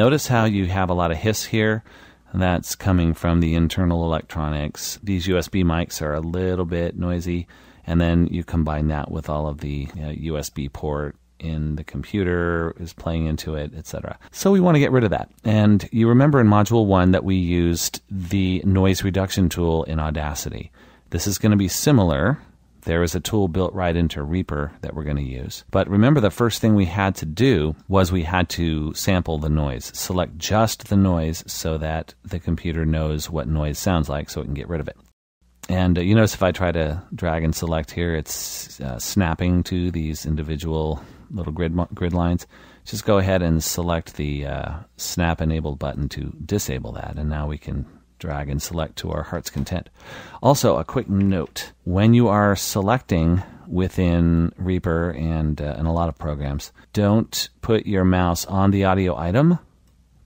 Notice how you have a lot of hiss here. That's coming from the internal electronics. These USB mics are a little bit noisy, and then you combine that with all of the USB port in the computer is playing into it, etc. So we want to get rid of that. And you remember in Module 1 that we used the noise reduction tool in Audacity. This is going to be similar. There is a tool built right into Reaper that we're going to use. But remember, the first thing we had to do was we had to sample the noise. Select just the noise so that the computer knows what noise sounds like so it can get rid of it. And you notice if I try to drag and select here, it's snapping to these individual little grid lines. Just go ahead and select the snap enabled button to disable that, and now we can drag and select to our heart's content. Also, a quick note, when you are selecting within Reaper and a lot of programs, don't put your mouse on the audio item,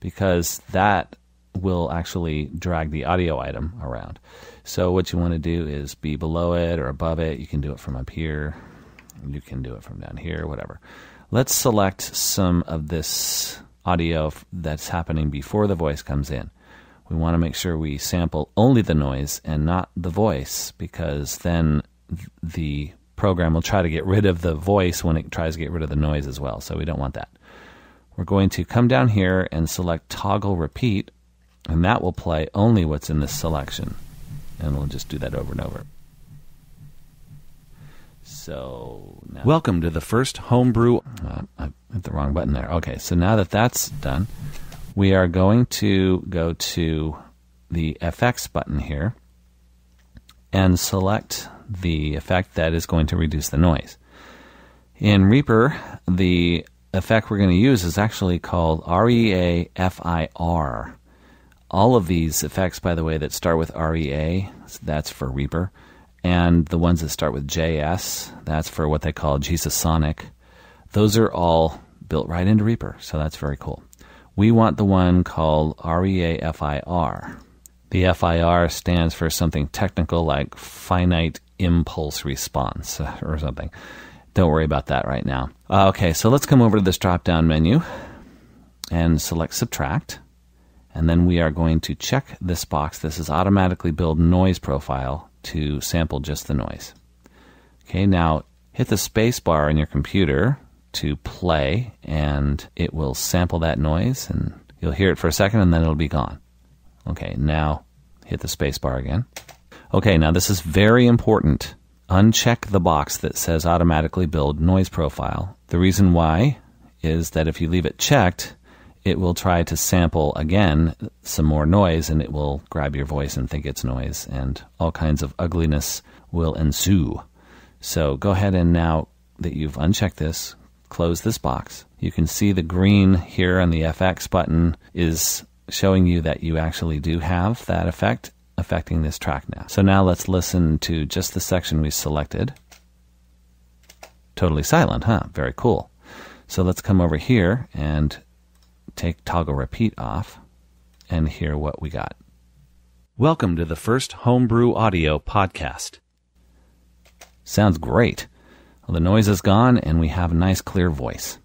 because that will actually drag the audio item around. So what you want to do is be below it or above it. You can do it from up here, you can do it from down here, whatever. Let's select some of this audio that's happening before the voice comes in. We want to make sure we sample only the noise and not the voice, because then the program will try to get rid of the voice when it tries to get rid of the noise as well, so we don't want that. We're going to come down here and select Toggle Repeat, and that will play only what's in this selection, and we'll just do that over and over. So now, welcome to the first Home Brew. I hit the wrong button there. Okay, so now that that's done, we are going to go to the FX button here and select the effect that is going to reduce the noise. In Reaper, the effect we're going to use is actually called REAFIR. All of these effects, by the way, that start with REA, that's for Reaper, and the ones that start with JS, that's for what they call Jesus Sonic. Those are all built right into Reaper, so that's very cool. We want the one called REAFIR. The FIR stands for something technical like finite impulse response or something. Don't worry about that right now. Okay, so let's come over to this drop-down menu and select Subtract. And then we are going to check this box. This is automatically build noise profile to sample just the noise. Okay, now hit the space bar on your computer to play, and it will sample that noise, and you'll hear it for a second and then it'll be gone. Okay, now hit the space bar again. Okay, now this is very important. Uncheck the box that says automatically build noise profile. The reason why is that if you leave it checked, it will try to sample again some more noise, and it will grab your voice and think it's noise, and all kinds of ugliness will ensue. So go ahead, and now that you've unchecked this, close this box. You can see the green here on the FX button is showing you that you actually do have that effect affecting this track now. So now let's listen to just the section we selected. Totally silent, huh? Very cool. So let's come over here and take Toggle Repeat off and hear what we got. Welcome to the first Home Brew Audio podcast. Sounds great. Well, the noise is gone, and we have a nice clear voice.